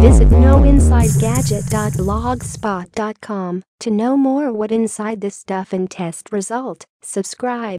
Visit knowinsidegadget.blogspot.com to know more what inside this stuff and test result. Subscribe.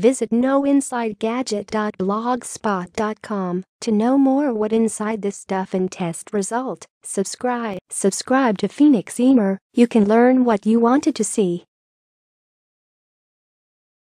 Visit knowinsidegadget.blogspot.com to know more what inside this stuff and test result. Subscribe to Phoenix Emer. You can learn what you wanted to see.